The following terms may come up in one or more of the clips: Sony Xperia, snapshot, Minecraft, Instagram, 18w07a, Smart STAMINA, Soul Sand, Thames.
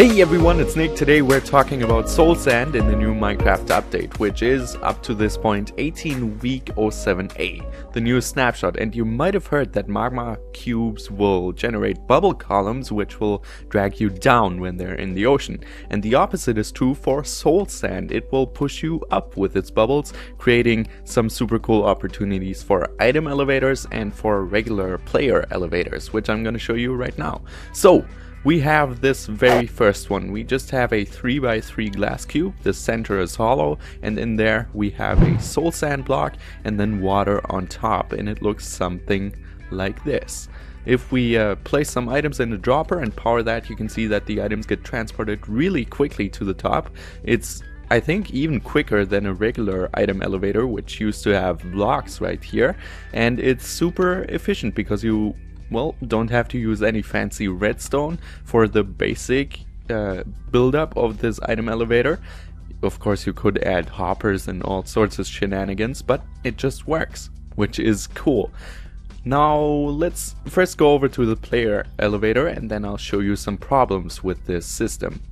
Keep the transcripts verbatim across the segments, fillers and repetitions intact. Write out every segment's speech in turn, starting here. Hey everyone, it's Nick. Today we're talking about Soul Sand in the new Minecraft update, which is, up to this point, eighteen week oh seven A, the new snapshot. And you might have heard that magma cubes will generate bubble columns, which will drag you down when they're in the ocean. And the opposite is true for Soul Sand. It will push you up with its bubbles, creating some super cool opportunities for item elevators and for regular player elevators, which I'm going to show you right now. So, we have this very first one. We just have a three by three glass cube, the center is hollow, and in there we have a soul sand block and then water on top, and it looks something like this. If we uh, place some items in the dropper and power that, you can see that the items get transported really quickly to the top. It's, I think, even quicker than a regular item elevator, which used to have blocks right here, and it's super efficient because you well, don't have to use any fancy redstone for the basic uh, build-up of this item elevator. Of course, you could add hoppers and all sorts of shenanigans, but it just works, which is cool. Now, let's first go over to the player elevator, and then I'll show you some problems with this system.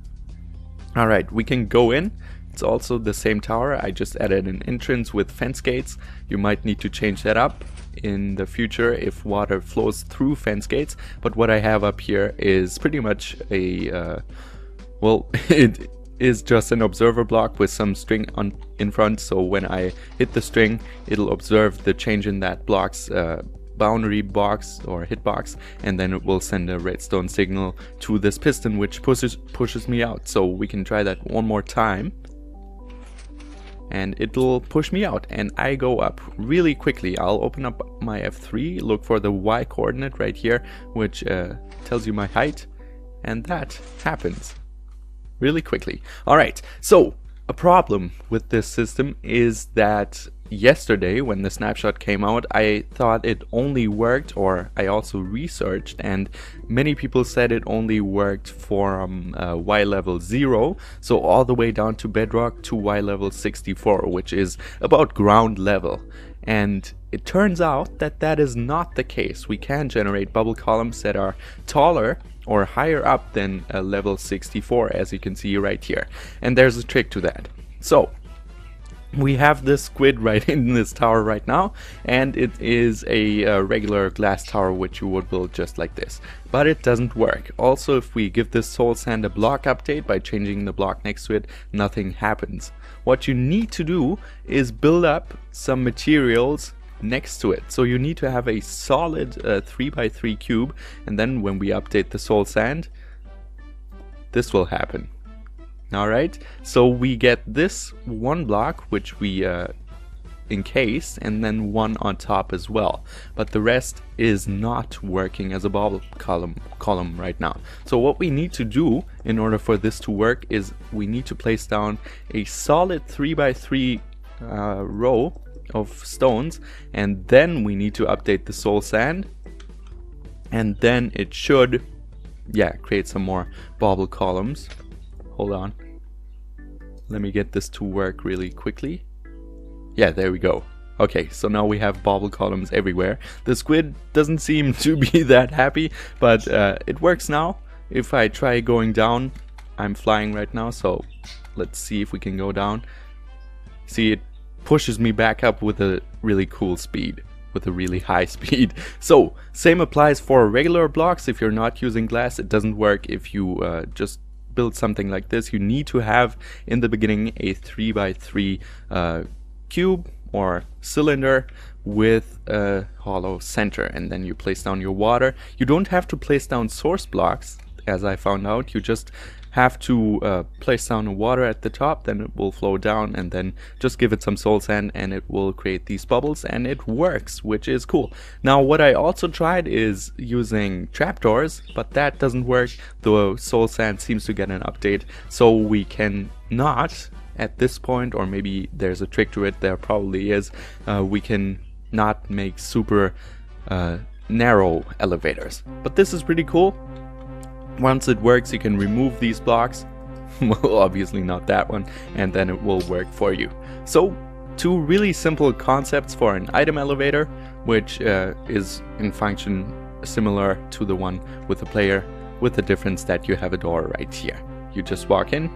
Alright, we can go in. It's also the same tower. I just added an entrance with fence gates. You might need to change that up in the future if water flows through fence gates, but what I have up here is pretty much a uh, well, it is just an observer block with some string on in front, so when I hit the string it'll observe the change in that block's uh, boundary box or hitbox, and then it will send a redstone signal to this piston, which pushes pushes me out. So we can try that one more time, and it'll push me out and I go up really quickly. I'll open up my F three, look for the Y coordinate right here, which uh, tells you my height, and that happens really quickly. Alright, so a problem with this system is that yesterday when the snapshot came out, I thought it only worked, or I also researched, and many people said it only worked from uh, Y level zero, so all the way down to bedrock, to Y level sixty-four, which is about ground level. And it turns out that that is not the case. We can generate bubble columns that are taller or higher up than uh, level sixty-four, as you can see right here. And there's a trick to that. So, we have this squid right in this tower right now, and it is a uh, regular glass tower which you would build just like this, but it doesn't work. Also, if we give this soul sand a block update by changing the block next to it, nothing happens. What you need to do is build up some materials next to it. So you need to have a solid uh, three by three cube, and then when we update the soul sand, this will happen. Alright, so we get this one block which we uh, encase, and then one on top as well. But the rest is not working as a bubble column, column right now. So what we need to do in order for this to work is we need to place down a solid three by three uh, row of stones, and then we need to update the soul sand, and then it should, yeah, create some more bubble columns. Hold on, let me get this to work really quickly. Yeah, there we go. Okay, so now we have bubble columns everywhere. The squid doesn't seem to be that happy, but uh, it works now. If I try going down, I'm flying right now, so let's see if we can go down. See, it pushes me back up with a really cool speed. with a really high speed. So, same applies for regular blocks. If you're not using glass, it doesn't work. If you uh, just build something like this, you need to have in the beginning a three by three uh, cube or cylinder with a hollow center, and then you place down your water. You don't have to place down source blocks, as I found out. You just have to uh, place down the water at the top, then it will flow down, and then just give it some soul sand and it will create these bubbles, and it works, which is cool. Now what I also tried is using trapdoors, but that doesn't work. The soul sand seems to get an update, so we can not at this point, or maybe there's a trick to it, there probably is, uh, we can not make super uh, narrow elevators. But this is pretty cool. Once it works, you can remove these blocks, well, obviously not that one, and then it will work for you. So, two really simple concepts for an item elevator, which uh, is in function similar to the one with the player with the difference that you have a door right here. You just walk in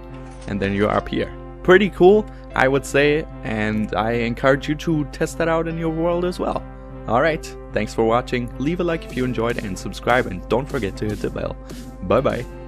and then you're up here. Pretty cool, I would say, and I encourage you to test that out in your world as well. Alright, thanks for watching, leave a like if you enjoyed and subscribe, and don't forget to hit the bell. Bye bye.